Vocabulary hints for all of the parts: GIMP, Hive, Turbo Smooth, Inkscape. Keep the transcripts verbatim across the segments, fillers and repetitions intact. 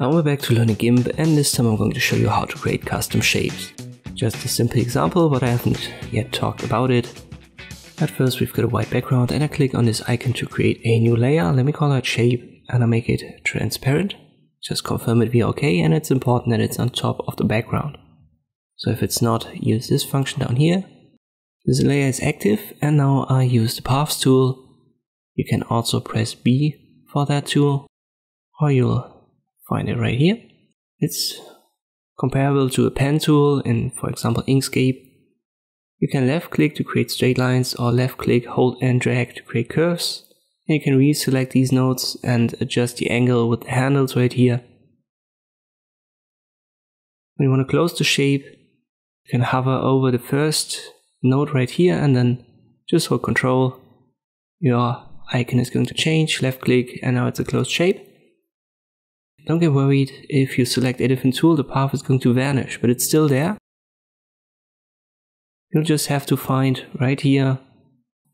Now we're back to learning GIMP, and this time I'm going to show you how to create custom shapes. Just a simple example, but I haven't yet talked about it. At first we've got a white background, and I click on this icon to create a new layer. Let me call it shape, and I make it transparent. Just confirm it via OK, and it's important that it's on top of the background. So if it's not, use this function down here. This layer is active, and now I use the paths tool. You can also press B for that tool, or you'll find it right here. It's comparable to a pen tool in, for example, Inkscape. You can left click to create straight lines, or left click, hold and drag to create curves. And you can reselect these nodes and adjust the angle with the handles right here. When you want to close the shape, you can hover over the first node right here and then just hold control. Your icon is going to change, left click, and now it's a closed shape. Don't get worried if you select a different tool, the path is going to vanish, but it's still there. You'll just have to find right here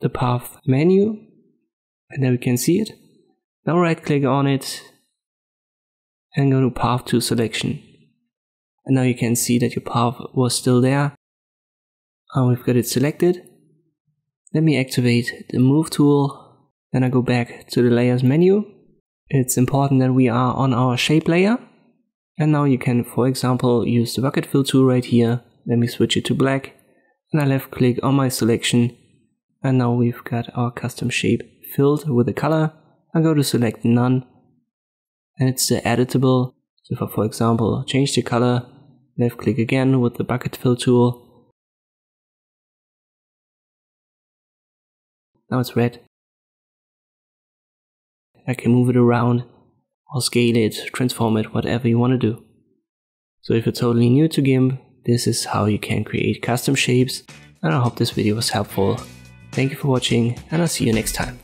the path menu, and there we can see it. Now right click on it and go to path to selection. And now you can see that your path was still there. And we've got it selected. Let me activate the move tool. Then I go back to the layers menu. It's important that we are on our shape layer. And now you can, for example, use the bucket fill tool right here. Let me switch it to black. And I left click on my selection. And now we've got our custom shape filled with a color. I go to select none. And it's uh, editable. So if I, for example, change the color, left click again with the bucket fill tool. Now it's red. I can move it around or scale it, transform it, whatever you want to do. So if you're totally new to GIMP, this is how you can create custom shapes, and I hope this video was helpful. Thank you for watching, and I'll see you next time.